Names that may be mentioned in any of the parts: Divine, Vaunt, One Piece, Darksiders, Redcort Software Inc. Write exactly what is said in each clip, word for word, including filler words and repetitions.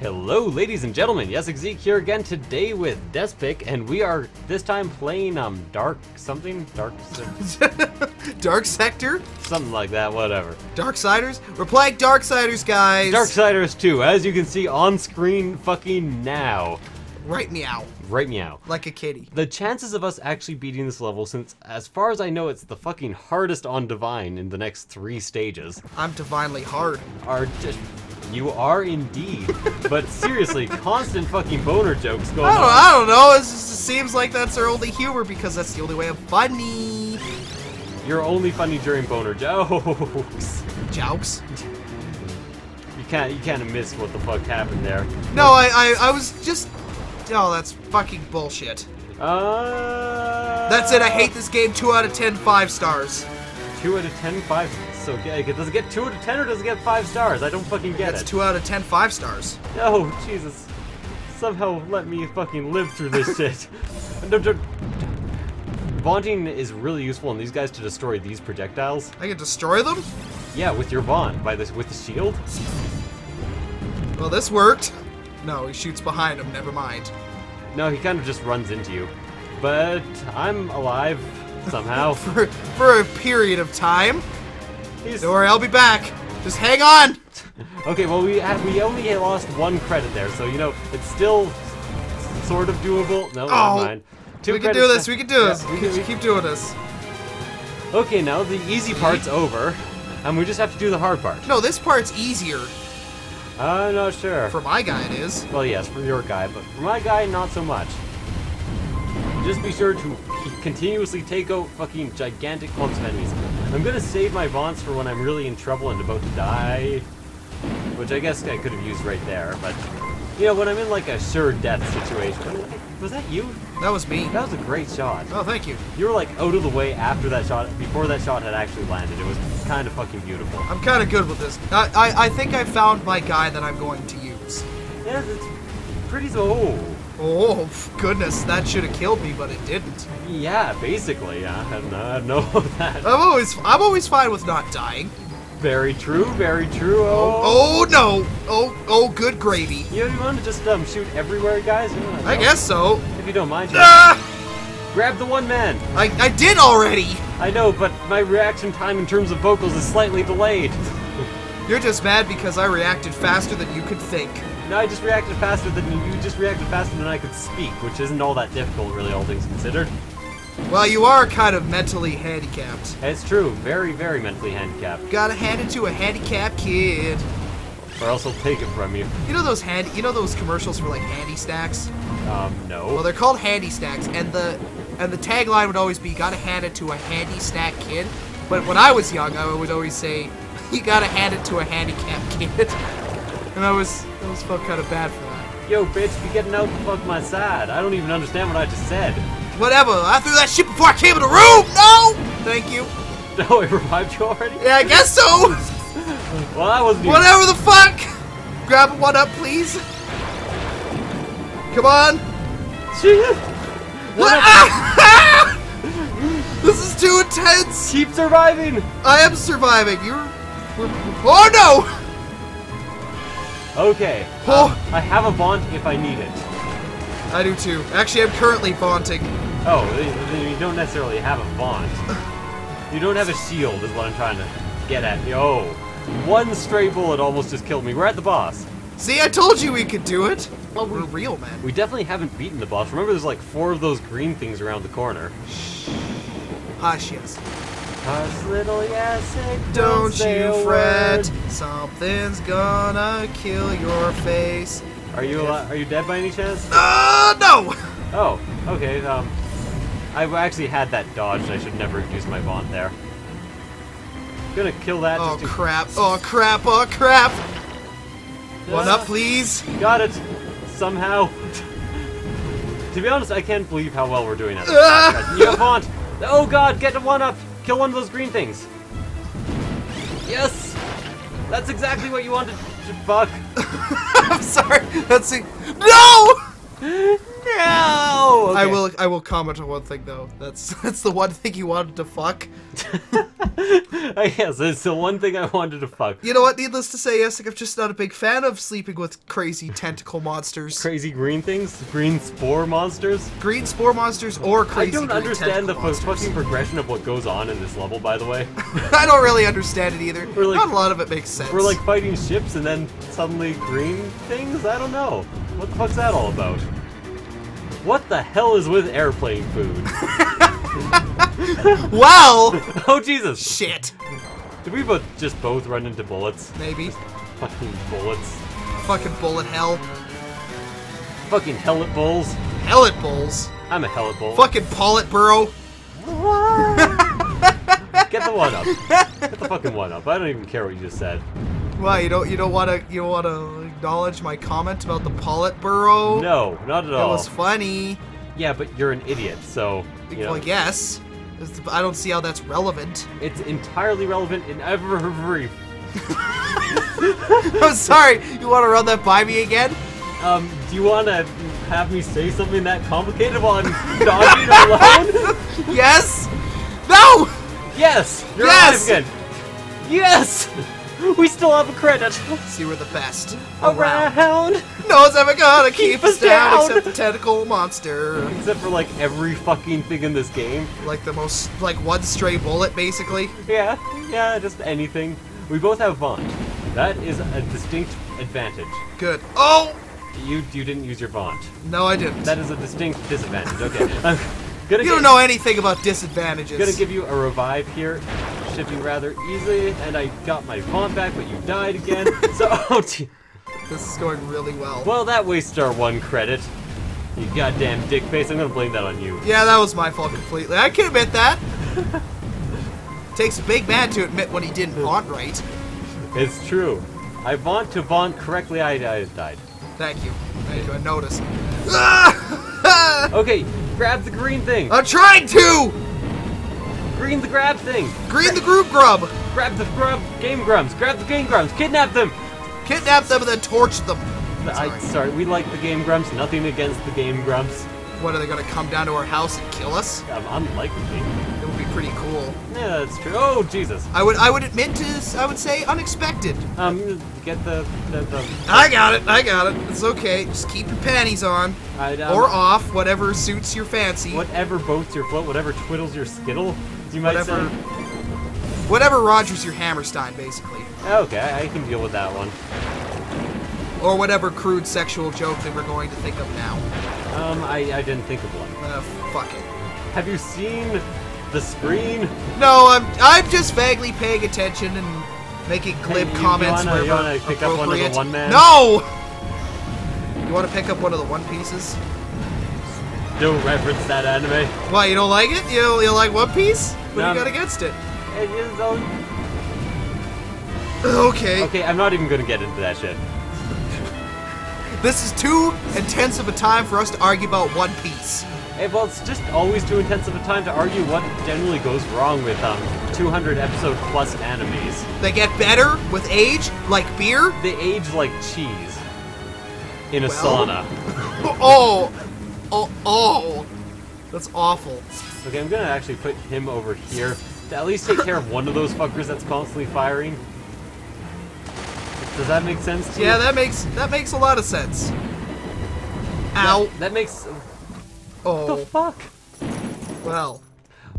Hello ladies and gentlemen, yes, Zeke here again today with Despic, and we are this time playing um Dark something? Dark Dark Sector? Something like that, whatever. Darksiders? We're playing Darksiders, guys! Darksiders two, as you can see on screen fucking now. Right meow. Right meow. Like a kitty. The chances of us actually beating this level, since as far as I know it's the fucking hardest on Divine in the next three stages. I'm divinely hard. Are just... You are indeed. But seriously, constant fucking boner jokes going I don't, on. I don't know, it just seems like that's our only humor because that's the only way I'm funny. You're only funny during boner jokes. Jokes? You can't, you can't miss what the fuck happened there. No, I, I, I was just... Oh, that's fucking bullshit. Uh... That's it, I hate this game. Two out of ten, five stars. Two out of ten, five... So it does it get two out of ten or does it get five stars? I don't fucking get it. It's two out of ten, five stars. Oh, Jesus. Somehow let me fucking live through this shit. No, no, no. Vaunting is really useful in these guys to destroy these projectiles. I can destroy them? Yeah, with your Vaunt, by this, with the shield. Well, this worked. No, he shoots behind him, never mind. No, he kind of just runs into you. But I'm alive, somehow. for, for a period of time. He's... Don't worry, I'll be back. Just hang on! Okay, well, we had, we only lost one credit there, so, you know, it's still sort of doable. No, oh, never mind. Two we can do this, we can do this. Yeah, we, we can keep doing this. Okay, now the easy part's over, and we just have to do the hard part. No, this part's easier. I'm not sure. For my guy, it is. Well, yes, for your guy, but for my guy, not so much. Just be sure to continuously take out fucking gigantic clumps of enemies. I'm gonna save my vaunts for when I'm really in trouble and about to die, which I guess I could have used right there, but you know, when I'm in like a sure death situation. Was that you? That was me. That was a great shot. Oh, thank you. You were like out of the way after that shot, before that shot had actually landed. It was kind of fucking beautiful. I'm kind of good with this. I, I I think I found my guy that I'm going to use. Yeah, it's pretty so. Oh, goodness, that should have killed me, but it didn't. Yeah, basically, yeah. I know that. I'm always, I'm always fine with not dying. Very true, very true. Oh, oh no. Oh, oh, good gravy. You know, you want to just um, shoot everywhere, guys? You know, I, I guess so. If you don't mind. Ah! Grab the one man. I, I did already. I know, but my reaction time in terms of vocals is slightly delayed. You're just mad because I reacted faster than you could think. No, I just reacted faster than you just reacted faster than I could speak, which isn't all that difficult, really, all things considered. Well, you are kind of mentally handicapped. It's true. Very, very mentally handicapped. Gotta hand it to a handicapped kid. Or else he'll take it from you. You know those hand, you know those commercials for like handy snacks? Um, no. Well, they're called handy snacks, and the and the tagline would always be, gotta hand it to a handy snack kid. But when I was young, I would always say, you gotta hand it to a handicapped kid. And I was, I was felt kind of bad for that. Yo, bitch, you getting out the fuck my side. I don't even understand what I just said. Whatever, I threw that shit before I came in the room! No! Thank you. No, it revived you already? Yeah, I guess so! Well, I wasn't even... Whatever the fuck! Grab one up, please. Come on! Jesus! What? Ah! This is too intense! Keep surviving! I am surviving, you're... Oh no! Okay, um, oh. I have a vaunt if I need it. I do too. Actually, I'm currently vaunting. Oh, you don't necessarily have a vaunt. You don't have a shield is what I'm trying to get at. Oh, one stray bullet almost just killed me. We're at the boss. See, I told you we could do it. Well, we're real, man. We definitely haven't beaten the boss. Remember, there's like four of those green things around the corner. Shh. Hush, yes. Hush, little yes, don't, don't you fret. Word. Something's gonna kill your face. Are you uh, are you dead by any chance? Uh, no. Oh, okay. Um, I actually had that dodged. I should never have used my vaunt there. I'm gonna kill that. Oh just crap! Oh crap! Oh crap! Uh, One up, please. Got it. Somehow. To be honest, I can't believe how well we're doing at this. Uh. You have vaunt. Oh god! Get the one up. Kill one of those green things. Yes! That's exactly what you wanted to fuck. I'm sorry. That's a... No! No! Oh, okay. I will. I will comment on one thing though. That's that's the one thing you wanted to fuck. Yes, it's the one thing I wanted to fuck. You know what? Needless to say, yes, like, I'm just not a big fan of sleeping with crazy tentacle monsters. Crazy green things, green spore monsters, green spore monsters, or crazy. I don't green understand the monsters. fucking progression of what goes on in this level. By the way, I don't really understand it either. Like, not a lot of it makes sense. We're like fighting ships and then suddenly green things. I don't know. What the fuck's that all about? What the hell is with airplane food? Well! Oh, Jesus. Shit. Did we both just both run into bullets? Maybe. Just fucking bullets. Fucking bullet hell. Fucking hellet bulls. Hellet bulls? I'm a hellet bull. Fucking pollet burrow. Get the one up. Get the fucking one up. I don't even care what you just said. Why, you don't you don't wanna you don't wanna acknowledge my comment about the pollet burrow? No, not at all. That was funny. Yeah, but you're an idiot, so you well know. Yes. I don't see how that's relevant. It's entirely relevant in every I'm sorry, you wanna run that by me again? Um, do you wanna have me say something that complicated while I'm dodging alone? Yes! No! Yes! You're yes! alive again! Yes! We still have a credit. See, we're the best. Around. Around. No one's ever gonna keep, keep us down, down except the tentacle monster. Except for like every fucking thing in this game. Like the most, like one stray bullet basically. Yeah, yeah, just anything. We both have Vaunt. That is a distinct advantage. Good. Oh! You you didn't use your Vaunt. No, I didn't. That is a distinct disadvantage, okay. I'm gonna you give, don't know anything about disadvantages. I'm gonna give you a revive here. Shifting rather easily, and I got my Vaunt back, but you died again. So, oh, gee. This is going really well. Well, that wastes our one credit. You goddamn dickface. I'm gonna blame that on you. Yeah, that was my fault completely. I can admit that. Takes a big man to admit when he didn't Vaunt right. It's true. I Vaunt to Vaunt correctly. I, I died. Thank you. Thank you. I noticed. Okay, grab the green thing. I'm trying to. Green the grab thing! Green Gra the group grub! Grab the grub game grumps! Grab the game grumps! Kidnap them! Kidnap them and then torch them! Sorry. I, sorry, we like the game grumps, nothing against the game grumps. What, are they gonna come down to our house and kill us? Um, unlikely. It would be pretty cool. Yeah, that's true. Oh, Jesus. I would I would admit to this, I would say unexpected. Um, get the... the, the... I got it, I got it. It's okay, just keep your panties on. I'd, um, or off, whatever suits your fancy. Whatever boats your float, whatever twiddles your skittle. You might whatever, say. Whatever Rogers your Hammerstein, basically. Okay, I can deal with that one. Or whatever crude sexual joke that we're going to think of now. Um, I, I didn't think of one. Uh, fuck it. Have you seen the screen? No, I'm I'm just vaguely paying attention and making glib hey, you, comments you wanna, where you wanna pick up one of the one man? No! You want to pick up one of the One Pieces? Don't reference that anime. Why, you don't like it? You don't, you don't like One Piece? What no, do you got against it? It is all... Okay. Okay, I'm not even gonna get into that shit. This is too intense of a time for us to argue about One Piece. Hey, well, it's just always too intense of a time to argue what generally goes wrong with um two hundred episode plus animes. They get better with age, like beer. They age like cheese. In a well. sauna. Oh. Oh, oh, that's awful. Okay, I'm gonna actually put him over here to at least take care of one of those fuckers that's constantly firing. Does that make sense to you? Yeah, that makes that makes a lot of sense. Ow. That, that makes. Oh. What the fuck? Well.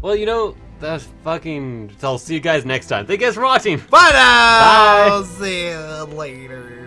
Well, you know that's fucking. I'll see you guys next time. Thank you guys for watching. Bye now. Bye. I'll see you later.